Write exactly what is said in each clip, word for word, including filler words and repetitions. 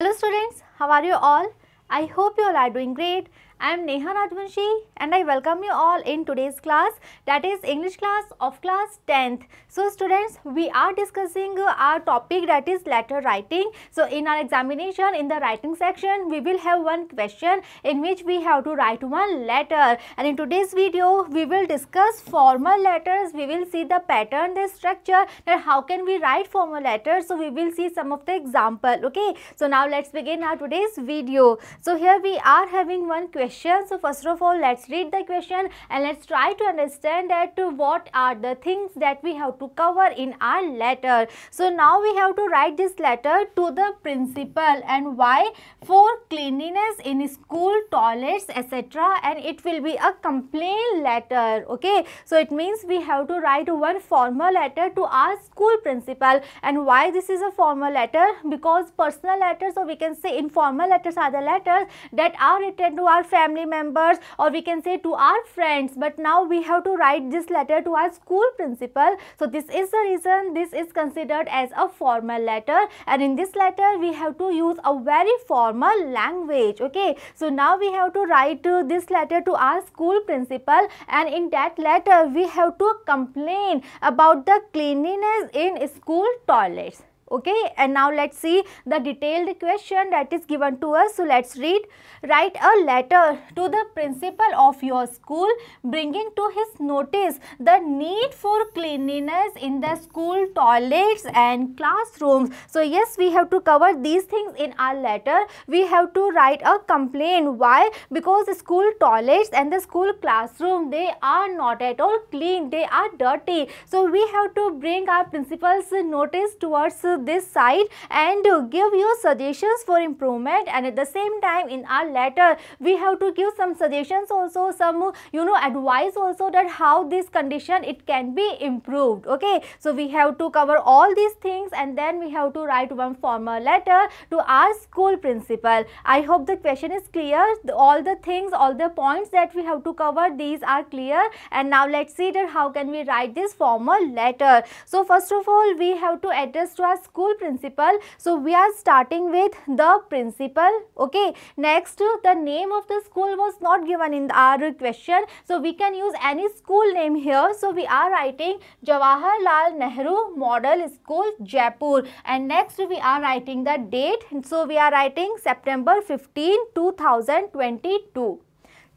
Hello students, how are you all? I hope you all are doing great. I am Neha Rajwanshi and I welcome you all in today's class, that is English class of class tenth. So students, we are discussing our topic, that is letter writing. So in our examination, in the writing section, we will have one question in which we have to write one letter, and in today's video we will discuss formal letters. We will see the pattern, the structure, that how can we write formal letters. So we will see some of the example. Okay, so now let's begin our today's video. So here we are having one question. So first of all, let's read the question and let's try to understand that what are the things that we have to cover in our letter. So now we have to write this letter to the principal, and why? For cleanliness in school, toilets, et cetera, and it will be a complaint letter. Okay, so it means we have to write one formal letter to our school principal. And why this is a formal letter? Because personal letters, or we can say informal letters, are the letters that are written to our family family members, or we can say to our friends. But now we have to write this letter to our school principal. So this is the reason this is considered as a formal letter, and in this letter we have to use a very formal language. Okay, so now we have to write uh, this letter to our school principal, and in that letter we have to complain about the cleanliness in school toilets. Okay, and now let's see the detailed question that is given to us. So let's read. Write a letter to the principal of your school, bringing to his notice the need for cleanliness in the school toilets and classrooms. So yes, we have to cover these things in our letter. We have to write a complaint. Why? Because the school toilets and the school classroom, they are not at all clean, they are dirty. So we have to bring our principal's notice towards this side and give you suggestions for improvement. And at the same time, in our letter we have to give some suggestions also, some you know advice also, that how this condition it can be improved. Okay, so we have to cover all these things, and then we have to write one formal letter to our school principal. I hope the question is clear. All the things, all the points that we have to cover, these are clear. And now let's see that how can we write this formal letter. So first of all, we have to address to our school principal. So we are starting with the principal. Okay, next, the name of the school was not given in our question, so we can use any school name here. So we are writing Jawaharlal Nehru Model School, Jaipur. And next we are writing the date. So we are writing September fifteenth two thousand twenty-two.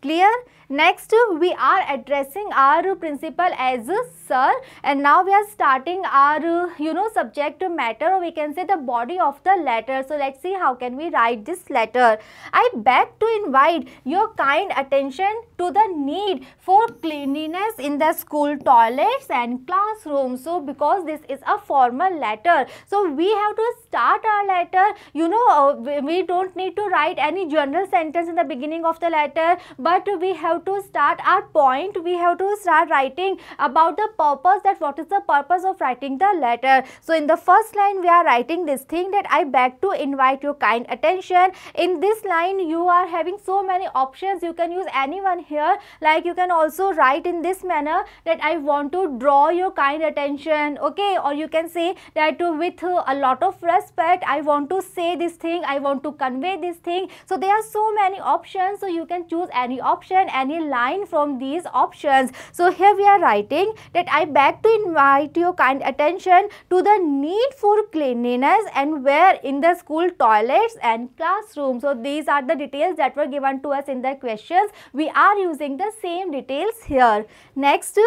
Clear? Next, we are addressing our principal as sir, and now we are starting our you know subject matter, or we can say the body of the letter. So let's see how can we write this letter. I beg to invite your kind attention to the need for cleanliness in the school toilets and classrooms. So because this is a formal letter, so we have to start our letter. You know, we don't need to write any general sentence in the beginning of the letter, but But we have to start our point. We have to start writing about the purpose, that what is the purpose of writing the letter. So in the first line we are writing this thing, that I beg to invite your kind attention. In this line you are having so many options. You can use anyone here. Like you can also write in this manner, that I want to draw your kind attention. Okay, or you can say that with a lot of respect I want to say this thing, I want to convey this thing. So there are so many options. So you can choose any option, any line from these options. So here we are writing that I beg to invite your kind attention to the need for cleanliness and wear in the school toilets and classrooms. So these are the details that were given to us in the questions. We are using the same details here. Next,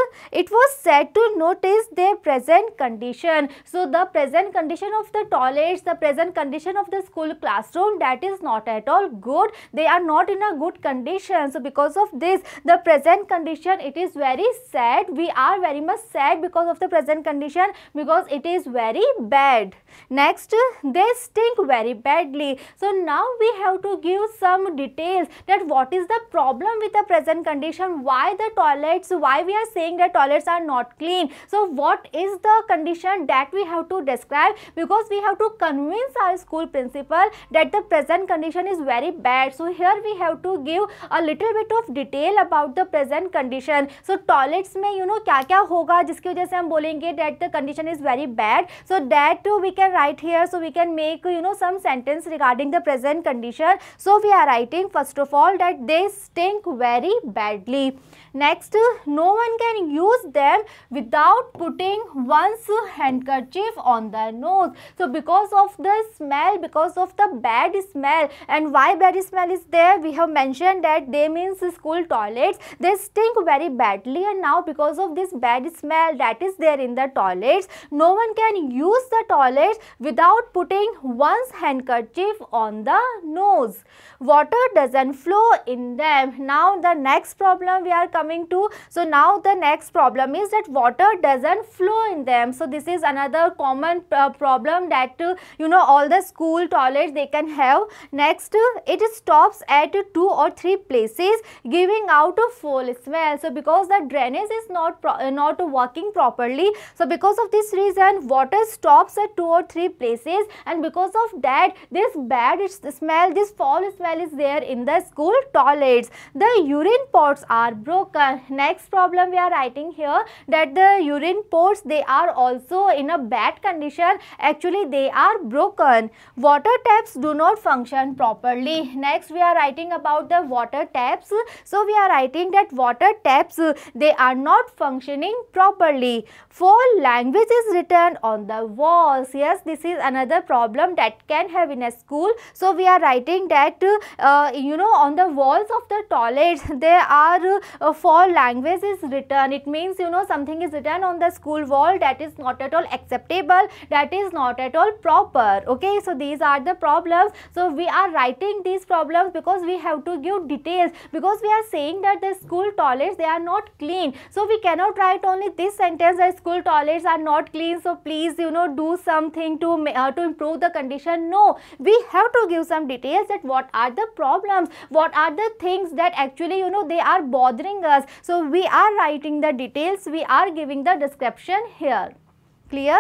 it was said to notice their present condition. So the present condition of the toilets, the present condition of the school classroom, that is not at all good. They are not in a good condition. So because of this, the present condition, it is very sad. We are very much sad because of the present condition, because it is very bad. Next, they stink very badly. So now we have to give some details, that what is the problem with the present condition, why the toilets, why we are saying that toilets are not clean. So what is the condition that we have to describe, because we have to convince our school principal that the present condition is very bad. So here we have to give a little bit of detail about the present condition. So toilets में you know क्या क्या होगा जिसकी वजह से हम बोलेंगे that the condition is very bad. So that we can write here. So we can make you know some sentence regarding the present condition. So we are writing first of all that they stink very badly. Next, no one can use them without putting one's handkerchief on the nose. So because of the smell, because of the bad smell, and why bad smell is there, we have mentioned that they means school toilets, they stink very badly, and now because of this bad smell that is there in the toilets, no one can use the toilets without putting one's handkerchief on the nose. Water doesn't flow in them. Now the next problem we are coming to. So now the next problem is that water doesn't flow in them. So this is another common uh, problem that uh, you know all the school toilets they can have. Next, uh, it stops at uh, two or three places giving out a foul smell. So because the drainage is not pro uh, not working properly, so because of this reason water stops at two or three places, and because of that this bad smell, this foul smell is there in the school toilets. The urine pots are broken. Next problem we are writing here that the urine pots, they are also in a bad condition. Actually they are broken. Water taps do not function properly. Next we are writing about the water taps. So we are writing that water taps, they are not functioning properly. Foul language is written on the walls. Yes, this is another problem that can have in a school. So we are writing that uh, you know on the walls of the toilets there are uh, foul language is written. It means you know something is written on the school wall that is not at all acceptable, that is not at all proper. Okay, so these are the problems. So we are writing these problems because we have to give details, because we are saying that the school toilets they are not clean. So we cannot write only this sentence that school toilets are not clean, so please you know do something to uh, to improve the condition. No, we have to give some details that what are the problems, what are the things that actually you know they are bothering us. So we are writing the details, we are giving the description here. Clear?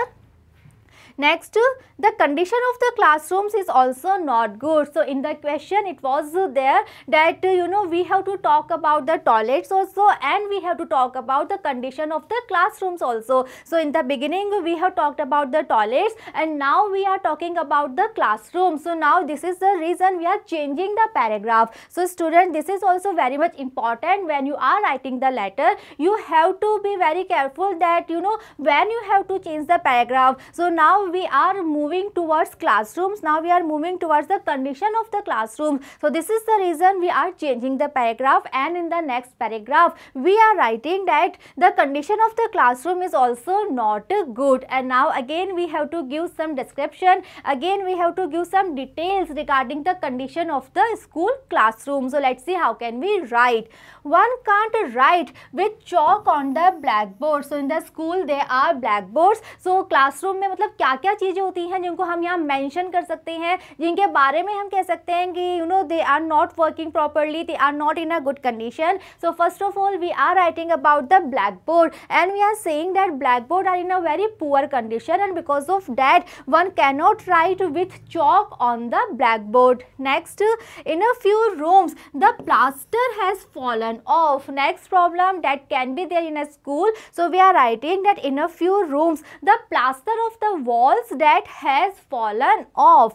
Next, the condition of the classrooms is also not good. So in the question it was there that you know we have to talk about the toilets also, and we have to talk about the condition of the classrooms also. So in the beginning we have talked about the toilets, and now we are talking about the classrooms. So now this is the reason we are changing the paragraph. So student, this is also very much important. When you are writing the letter, you have to be very careful that you know when you have to change the paragraph. So now we are moving towards classrooms, now we are moving towards the condition of the classroom. So this is the reason we are changing the paragraph, and in the next paragraph we are writing that the condition of the classroom is also not good. And now again we have to give some description, again we have to give some details regarding the condition of the school classroom. So let's see how can we write. One can't write with chalk on the blackboard. So in the school there are blackboards. So classroom mein matlab क्या क्या चीज़ें होती हैं जिनको हम यहाँ mention कर सकते हैं, जिनके बारे में हम कह सकते हैं कि you know they are not working properly, they are not in a good condition. So first of all we are writing about the black board, and we are saying that black board are in a very poor condition, and because of that one can not write with chalk on the black board. Next, in a few rooms the plaster has fallen off. Next problem that can be there in a school. So we are writing that in a few rooms the plaster of the walls that has fallen off.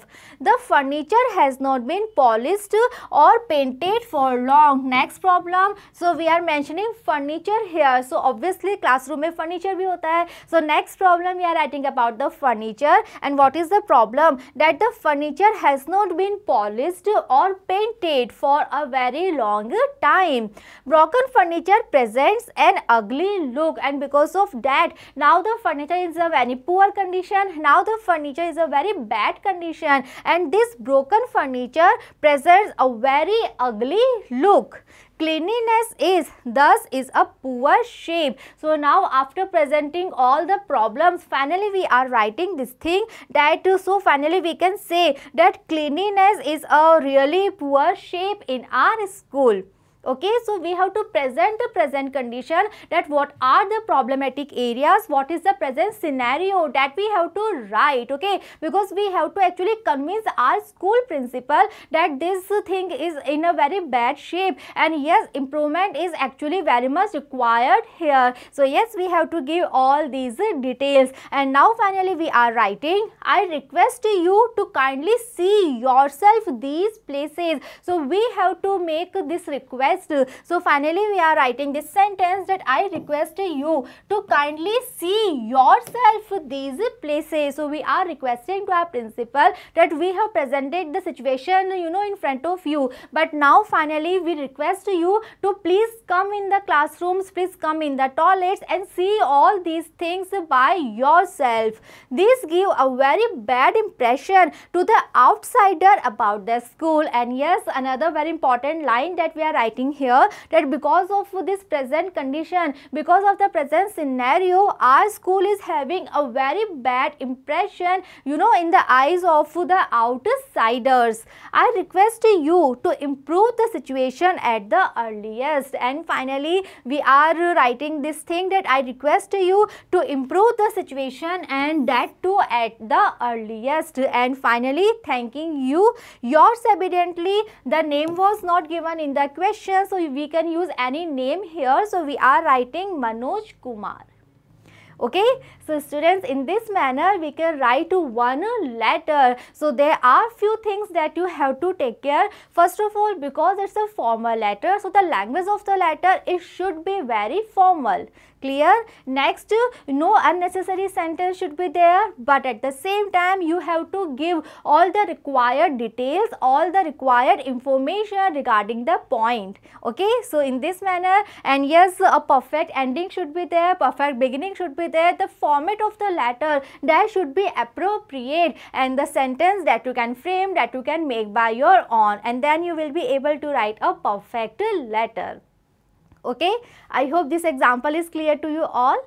The furniture has not been polished or painted for long. Next problem, so we are mentioning furniture here. So obviously classroom mein furniture bhi hota hai. So next problem we are writing about the furniture, and what is the problem, that the furniture has not been polished or painted for a very long time. Broken furniture presents an ugly look, and because of that now the furniture is in a very poor condition. Now the furniture is a very bad condition, and this broken furniture presents a very ugly look. Cleanliness is thus is a poor shape. So now after presenting all the problems, finally we are writing this thing that so finally we can say that cleanliness is a really poor shape in our school. Okay, so we have to present the present condition, that what are the problematic areas, what is the present scenario, that we have to write. Okay, because we have to actually convince our school principal that this thing is in a very bad shape, and yes, improvement is actually very much required here. So yes, we have to give all these details. And now finally we are writing, I request you to kindly see yourself these places. So we have to make this request. So finally we are writing this sentence, that I request you to kindly see yourself these places. So we are requesting to our principal that we have presented the situation, you know, in front of you, but now finally we request you to please come in the classrooms, please come in the toilets and see all these things by yourself. These give a very bad impression to the outsider about the school. And yes, another very important line that we are writing here, that because of this present condition, because of the present scenario, our school is having a very bad impression, you know, in the eyes of the outsiders. I request you to improve the situation at the earliest. And finally we are writing this thing, that I request you to improve the situation, and that too at the earliest. And finally, thanking you, yours evidently. The name was not given in the question, so we can use any name here. So we are writing Manoj Kumar. Okay, so students, in this manner we can write one letter. So there are few things that you have to take care. First of all, because it's a formal letter, so the language of the letter, it should be very formal. Clear? Next, no unnecessary sentence should be there, but at the same time you have to give all the required details, all the required information regarding the point. Okay, so in this manner. And yes, a perfect ending should be there, perfect beginning should be there, the format of the letter that should be appropriate, and the sentence that you can frame, that you can make by your own, and then you will be able to write a perfect letter. Okay, I hope this example is clear to you all.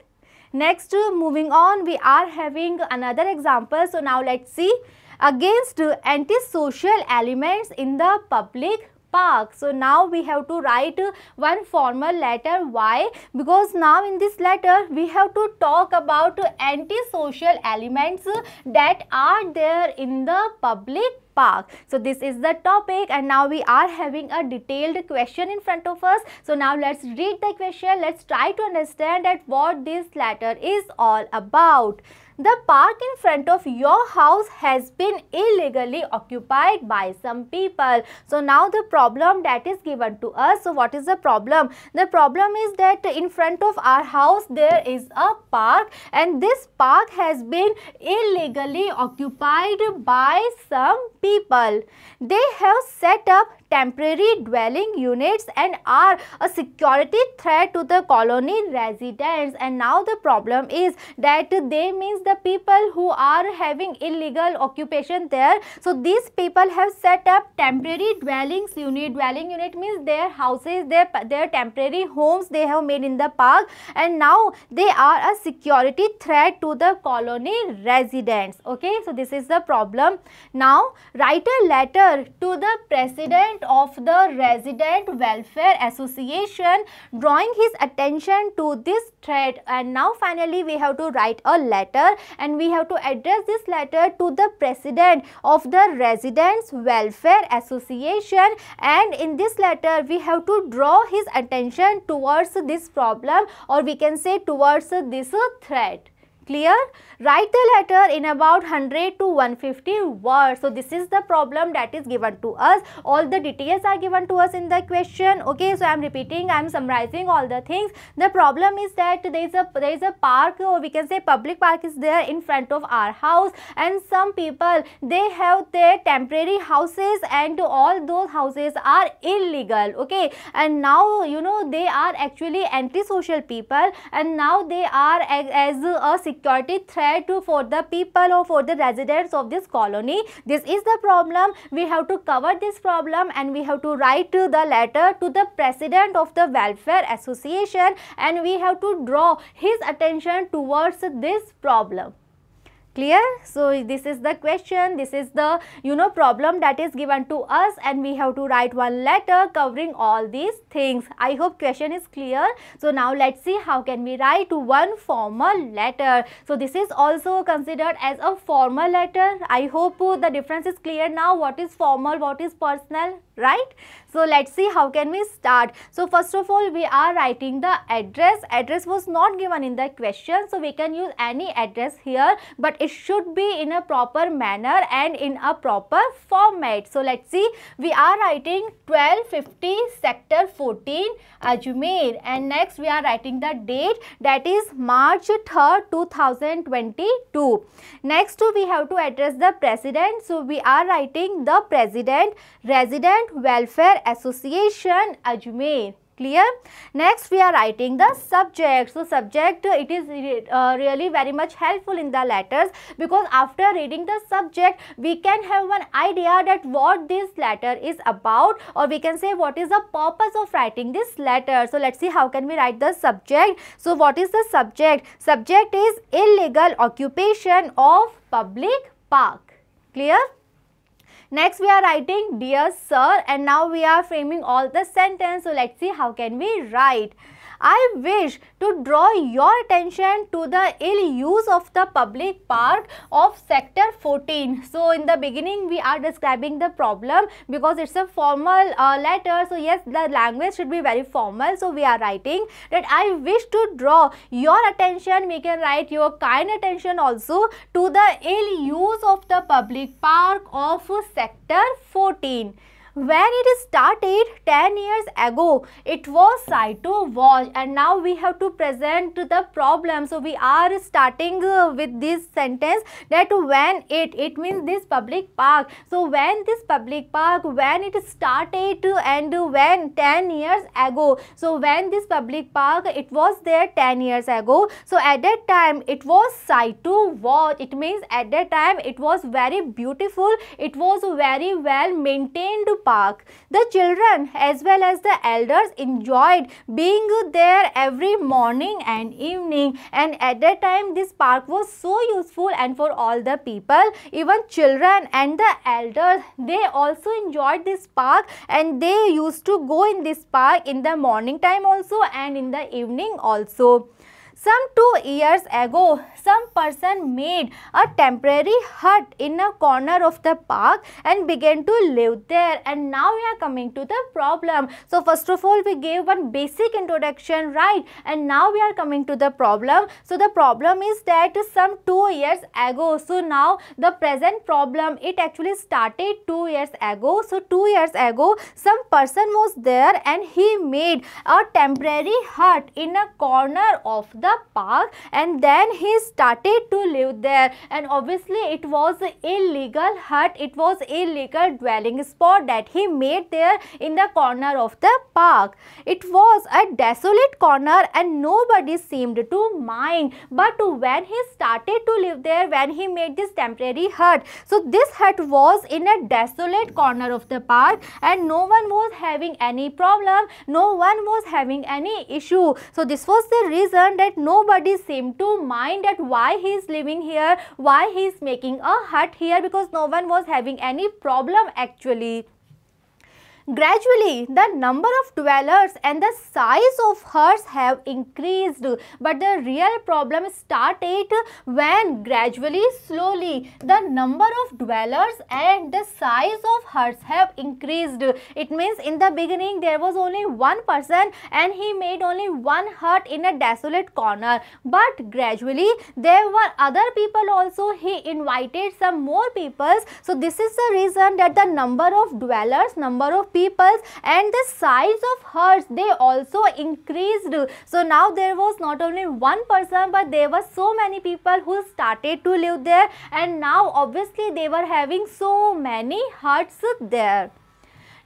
Next, moving on, we are having another example. So now let's see. Against antisocial elements in the public park. So now we have to write one formal letter. Why? Because now in this letter we have to talk about antisocial elements that are there in the public park. So this is the topic, and now we are having a detailed question in front of us. So now let's read the question. Let's try to understand that what this letter is all about. The park in front of your house has been illegally occupied by some people. So now the problem that is given to us. So what is the problem? The problem is that in front of our house there is a park, and this park has been illegally occupied by some people. They have set up temporary dwelling units and are a security threat to the colony residents. And now the problem is that they means the people who are having illegal occupation there. So these people have set up temporary dwellings unit. Dwelling unit means their houses, their, their temporary homes they have made in the park, and now they are a security threat to the colony residents. Okay, so this is the problem. Now write a letter to the president of the Resident Welfare Association, drawing his attention to this threat. And now finally we have to write a letter, and we have to address this letter to the president of the Residents Welfare Association, and in this letter we have to draw his attention towards this problem, or we can say towards this threat. Clear? Write the letter in about one hundred to one hundred fifty words. So this is the problem that is given to us. All the details are given to us in the question. Okay, so I am repeating, I am summarizing all the things. The problem is that there is a there is a park, or we can say public park is there in front of our house, and some people, they have their temporary houses, and all those houses are illegal. Okay, and now you know they are actually antisocial people, and now they are as, as a security threat to for the people or for the residents of this colony. This is the problem. We have to cover this problem, and we have to write the letter to the president of the Welfare Association, and we have to draw his attention towards this problem. Clear? So this is the question, this is the you know problem that is given to us, and we have to write one letter covering all these things. I hope question is clear. So now let's see how can we write one formal letter. So this is also considered as a formal letter. I hope the difference is clear now, what is formal, what is personal, right? So let's see how can we start. So first of all we are writing the address. Address was not given in the question, so we can use any address here, but it should be in a proper manner and in a proper format. So let's see, we are writing twelve fifty sector fourteen Ajmer, and next we are writing the date, that is March third two thousand twenty-two. Next we have to address the president, so we are writing the president, Resident Welfare Association Ajmer. Clear? Next we are writing the subject. So subject, it is uh, really very much helpful in the letters, because after reading the subject we can have one idea that what this letter is about, or we can say what is the purpose of writing this letter. So let's see how can we write the subject. So what is the subject? Subject is illegal occupation of public park. Clear? Next we are writing dear sir, and now we are framing all the sentence. So let's see how can we write. I wish to draw your attention to the ill use of the public park of sector fourteen. So in the beginning we are describing the problem, because it's a formal uh, letter. So yes, the language should be very formal. So we are writing that I wish to draw your attention. We can write your kind attention also to the ill use of the public park of sector fourteen. When it started ten years ago, it was sight to watch, and now we have to present the problem. So we are starting uh, with this sentence that when it, it means this public park. So when this public park, when it started and when ten years ago. So when this public park, it was there ten years ago. So at that time it was sight to watch. It means at that time it was very beautiful, it was very well maintained park. The children as well as the elders enjoyed being there every morning and evening, and at that time this park was so useful, and for all the people, even children and the elders, they also enjoyed this park, and they used to go in this park in the morning time also and in the evening also. Some two years ago, some person made a temporary hut in a corner of the park and began to live there. And now we are coming to the problem. So first of all, we gave one basic introduction, right? And now we are coming to the problem. So the problem is that some two years ago. So now the present problem, it actually started two years ago. So two years ago, some person was there and he made a temporary hut in a corner of the park, and then he started to live there, and obviously it was an illegal hut, it was illegal dwelling spot that he made there in the corner of the park. It was a desolate corner and nobody seemed to mind, but when he started to live there, when he made this temporary hut, so this hut was in a desolate corner of the park, and no one was having any problem, no one was having any issue. So this was the reason that nobody seemed to mind that why he is living here, why he is making a hut here, because no one was having any problem actually. Gradually, the number of dwellers and the size of huts have increased, but the real problem started when gradually, slowly, the number of dwellers and the size of huts have increased. It means in the beginning there was only one person and he made only one hut in a desolate corner, but gradually there were other people also, he invited some more people. So this is the reason that the number of dwellers, number of peoples and the size of huts, they also increased. So now there was not only one person, but there were so many people who started to live there, and now obviously they were having so many huts there.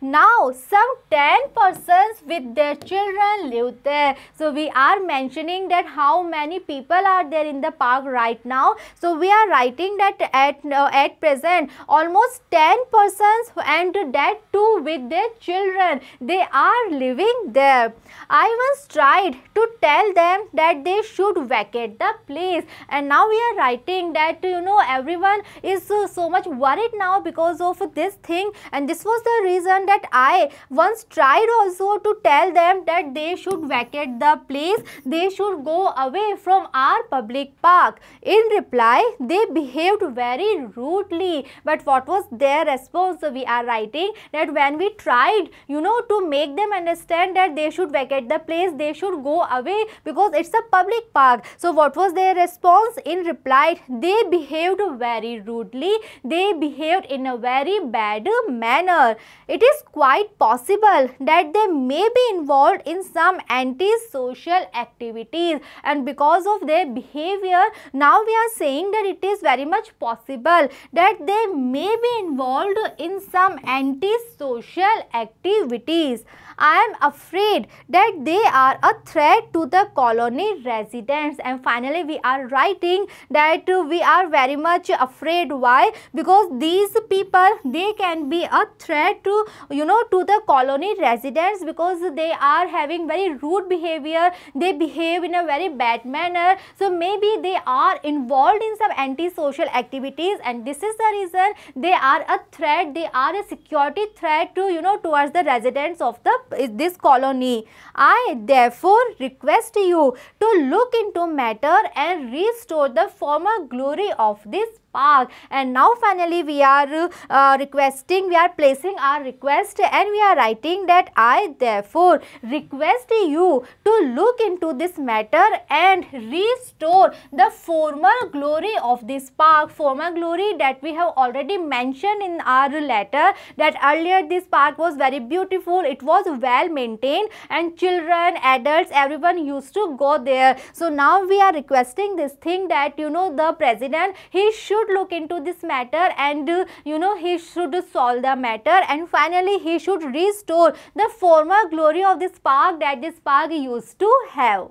Now some ten persons with their children live there. So we are mentioning that how many people are there in the park right now. So we are writing that at, uh, at present almost ten persons and that too with their children. They are living there. I once tried to tell them that they should vacate the place, and now we are writing that you know everyone is uh, so much worried now because of this thing, and this was the reason that I once tried also to tell them that they should vacate the place, they should go away from our public park. In reply, they behaved very rudely. But what was their response? So we are writing that when we tried you know to make them understand that they should vacate the place, they should go away because it's a public park. So what was their response? In reply, they behaved very rudely, they behaved in a very bad manner. It is quite possible that they may be involved in some anti-social activities, and because of their behavior now we are saying that it is very much possible that they may be involved in some anti-social activities. I am afraid that they are a threat to the colony residents. And finally we are writing that we are very much afraid. Why? Because these people, they can be a threat to you know to the colony residents because they are having very rude behavior, they behave in a very bad manner. So maybe they are involved in some anti-social activities, and this is the reason they are a threat, they are a security threat to you know towards the residents of the this colony. I therefore request you to look into matter and restore the former glory of this park. And now finally we are uh, requesting, we are placing our request, and we are writing that I therefore request you to look into this matter and restore the former glory of this park. Former glory that we have already mentioned in our letter, that earlier this park was very beautiful, it was well maintained, and children, adults, everyone used to go there. So now we are requesting this thing that you know the president, he should look into this matter and uh, you know he should solve the matter, and finally he should restore the former glory of this park that this park used to have.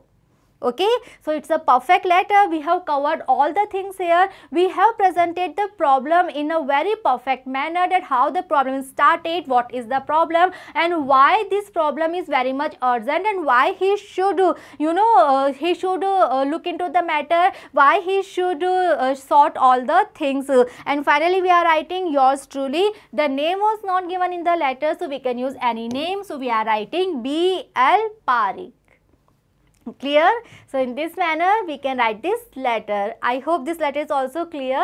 Okay, so it's a perfect letter. We have covered all the things here. We have presented the problem in a very perfect manner, that how the problem started, what is the problem, and why this problem is very much urgent, and why he should, you know, uh, he should uh, look into the matter, why he should uh, uh, sort all the things. And finally, we are writing yours truly. The name was not given in the letter, so we can use any name. So we are writing B L Pari. Clear? So in this manner we can write this letter. I hope this letter is also clear.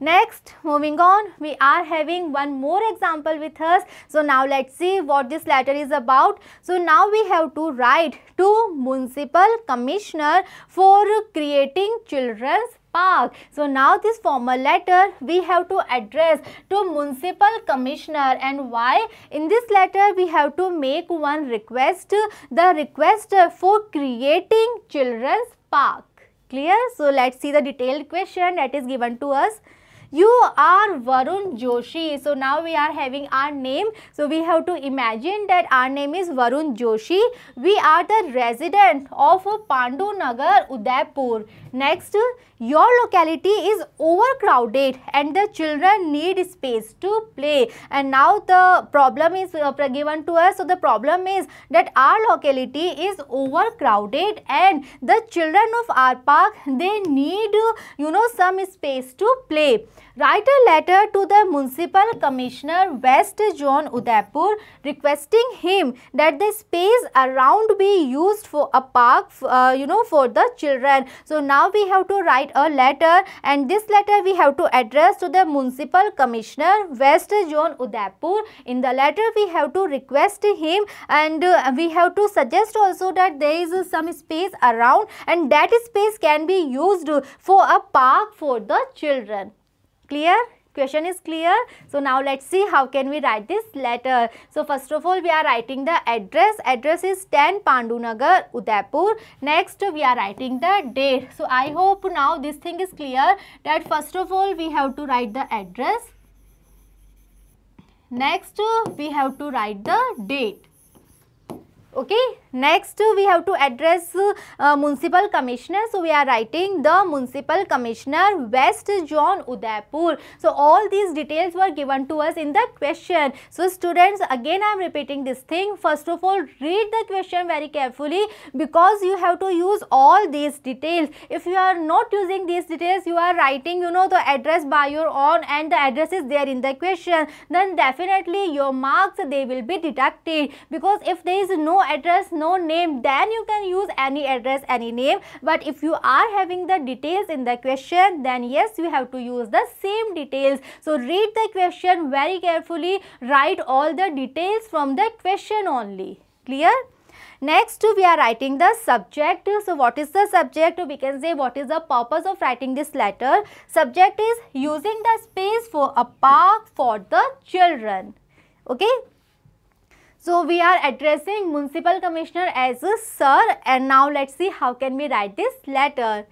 Next, moving on, we are having one more example with us. So now let's see what this letter is about. So now we have to write to municipal commissioner for creating children's park. So now this formal letter we have to address to municipal commissioner, and why? In this letter we have to make one request, the request for creating children's park. Clear? So let's see the detailed question that is given to us. You are Varun Joshi. So now we are having our name. So we have to imagine that our name is Varun Joshi. We are the resident of Pandu Nagar, Udaipur. Next, your locality is overcrowded and the children need space to play. And now the problem is given to us. So the problem is that our locality is overcrowded and the children of our park, they need, you know, some space to play. Write a letter to the municipal commissioner West Zone Udaipur requesting him that the space around be used for a park uh, you know for the children. So now we have to write a letter, and this letter we have to address to the municipal commissioner West Zone Udaipur. In the letter we have to request him, and uh, we have to suggest also that there is uh, some space around and that space can be used for a park for the children. Clear? Question is clear. So now let's see how can we write this letter. So first of all we are writing the address. Address is ten Pandu Nagar, Udaipur. Next we are writing the date. So I hope now this thing is clear, that first of all we have to write the address. Next, we have to write the date. Okay. Next, we have to address uh, Municipal Commissioner. So, we are writing the Municipal Commissioner West Zone Udaipur. So, all these details were given to us in the question. So, students, again I am repeating this thing. First of all, read the question very carefully because you have to use all these details. If you are not using these details, you are writing, you know, the address by your own and the address is there in the question. Then definitely your marks, they will be deducted, because if there is no address, no name, then you can use any address, any name. But if you are having the details in the question, then yes, you have to use the same details. So read the question very carefully, write all the details from the question only. Clear? Next, we are writing the subject. So, what is the subject? We can say what is the purpose of writing this letter. Subject is using the space for a park for the children. Okay. So, we are addressing Municipal Commissioner as a sir, and now let's see how can we write this letter.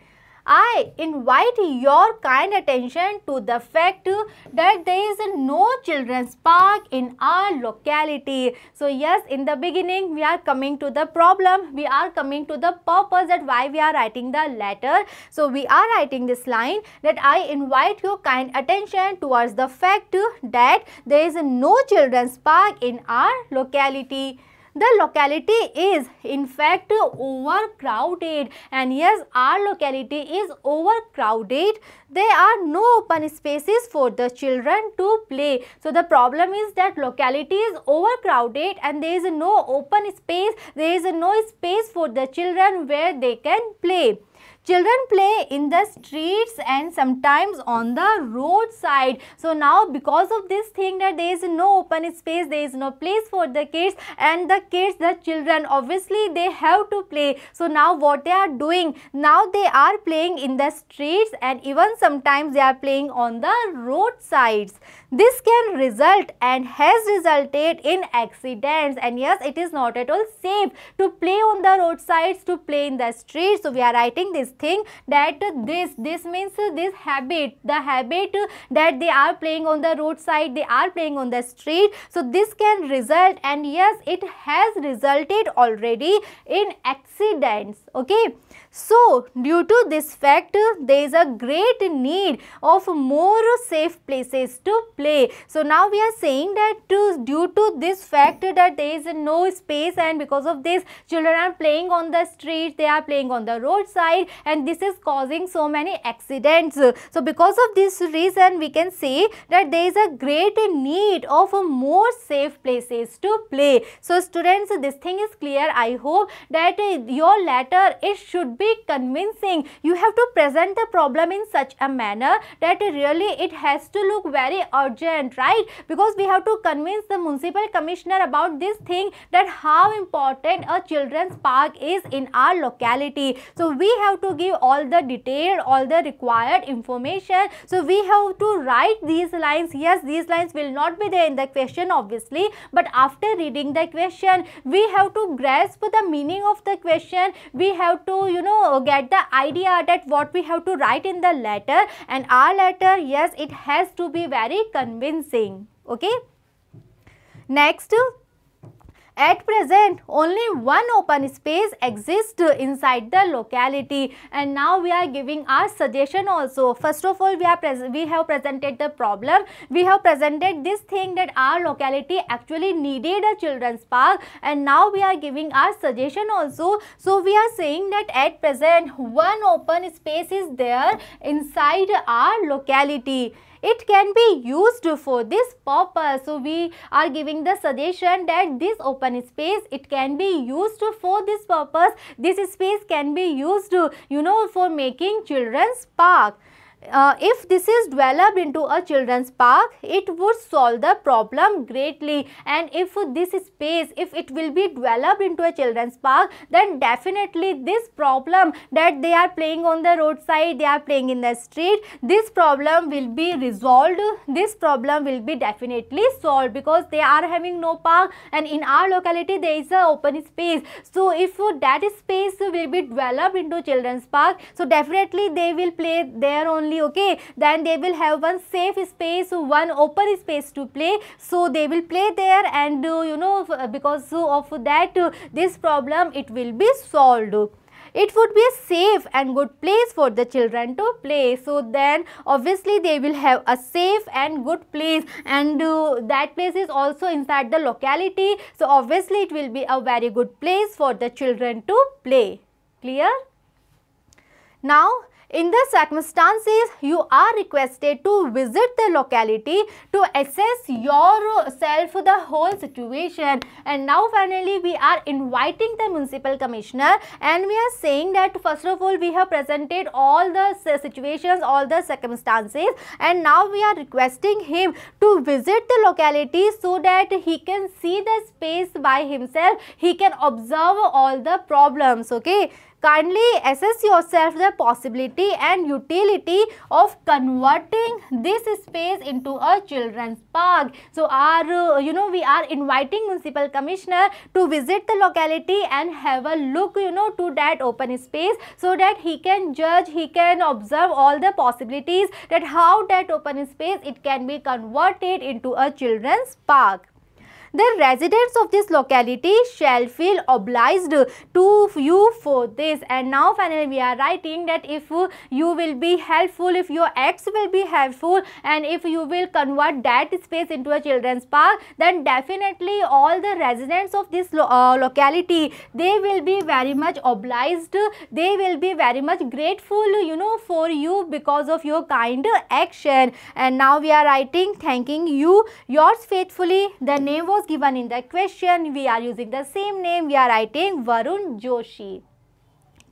I invite your kind attention to the fact that there is no children's park in our locality. So, yes, in the beginning we are coming to the problem, we are coming to the purpose that why we are writing the letter. So, we are writing this line that I invite your kind attention towards the fact that there is no children's park in our locality. The locality is in fact overcrowded, and yes, our locality is overcrowded. There are no open spaces for the children to play. So, the problem is that locality is overcrowded and there is no open space, there is no space for the children where they can play. Children play in the streets and sometimes on the roadside. So, now because of this thing that there is no open space, there is no place for the kids, and the kids, the children, obviously they have to play. So, now what they are doing? Now they are playing in the streets and even sometimes they are playing on the roadsides. This can result and has resulted in accidents, and yes, it is not at all safe to play on the roadsides, to play in the streets. So, we are writing this thing that this this means this habit, the habit that they are playing on the roadside, they are playing on the street. So this can result, and yes, it has resulted already in accidents. Okay. So due to this fact, there is a great need of more safe places to play. So now we are saying that due to this fact that there is no space, and because of this children are playing on the street, they are playing on the roadside, and this is causing so many accidents. So because of this reason, we can say that there is a great need of more safe places to play. So students, this thing is clear. I hope that your letter, it should be convincing. You have to present the problem in such a manner that really it has to look very urgent, right? Because we have to convince the Municipal Commissioner about this thing, that how important a children's park is in our locality. So we have to give all the detail, all the required information. So we have to write these lines. Yes, these lines will not be there in the question obviously, but after reading the question, we have to grasp the meaning of the question. We have to, you know, get the idea that what we have to write in the letter, and our letter, yes, it has to be very convincing. Okay. Next. At present, only one open space exists inside the locality, and now we are giving our suggestion also. First of all, we are we have presented the problem. We have presented this thing that our locality actually needed a children's park, and now we are giving our suggestion also. So we are saying that at present, one open space is there inside our locality. It can be used for this purpose. So we are giving the suggestion that this open space, it can be used for this purpose. This space can be used, you know, for making children's park. Uh, if this is developed into a children's park, it would solve the problem greatly, and if this space, if it will be developed into a children's park, then definitely this problem that they are playing on the roadside, they are playing in the street, this problem will be resolved, this problem will be definitely solved, because they are having no park and in our locality there is an open space. So if that space will be developed into children's park, so definitely they will play there only. only, okay, then they will have one safe space, one open space to play. So they will play there, and uh, you know, because of that uh, this problem it will be solved. It would be a safe and good place for the children to play. So then obviously they will have a safe and good place, and uh, that place is also inside the locality. So obviously it will be a very good place for the children to play. Clear? Now, in the circumstances, you are requested to visit the locality to assess yourself the whole situation. And now finally, we are inviting the municipal commissioner, and we are saying that first of all, we have presented all the situations, all the circumstances, and now we are requesting him to visit the locality so that he can see the space by himself. He can observe all the problems, okay. Kindly assess yourself the possibility and utility of converting this space into a children's park. So our, uh, you know, we are inviting municipal commissioner to visit the locality and have a look, you know, to that open space, so that he can judge, he can observe all the possibilities that how that open space it can be converted into a children's park. The residents of this locality shall feel obliged to you for this. And now finally we are writing that if you will be helpful, if your acts will be helpful, and if you will convert that space into a children's park, then definitely all the residents of this lo uh, locality, they will be very much obliged, they will be very much grateful, you know, for you because of your kind action. And now we are writing, thanking you, yours faithfully. The name was given in the question, we are using the same name, we are writing Varun Joshi.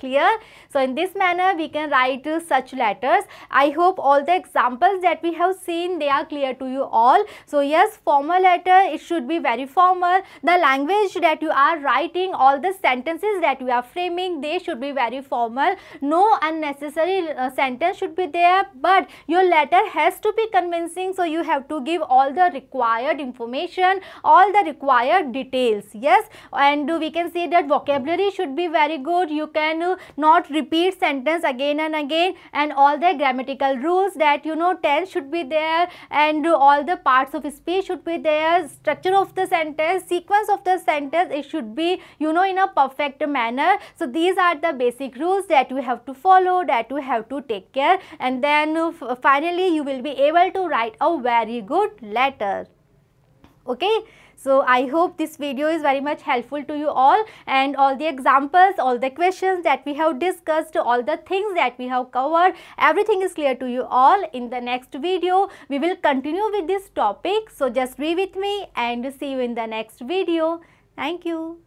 Clear? So in this manner we can write uh, such letters. I hope all the examples that we have seen, they are clear to you all. So yes, formal letter, it should be very formal. The language that you are writing, all the sentences that you are framing, they should be very formal. No unnecessary uh, sentence should be there, but your letter has to be convincing. So you have to give all the required information, all the required details. Yes, and uh, we can say that vocabulary should be very good. You can not repeat sentence again and again, and all the grammatical rules that, you know, tense should be there, and all the parts of speech should be there, structure of the sentence, sequence of the sentence, it should be, you know, in a perfect manner. So these are the basic rules that you have to follow, that you have to take care, and then uh, finally you will be able to write a very good letter. Okay. So I hope this video is very much helpful to you all, and all the examples, all the questions that we have discussed, all the things that we have covered, everything is clear to you all. In the next video, we will continue with this topic. So just be with me, and see you in the next video. Thank you.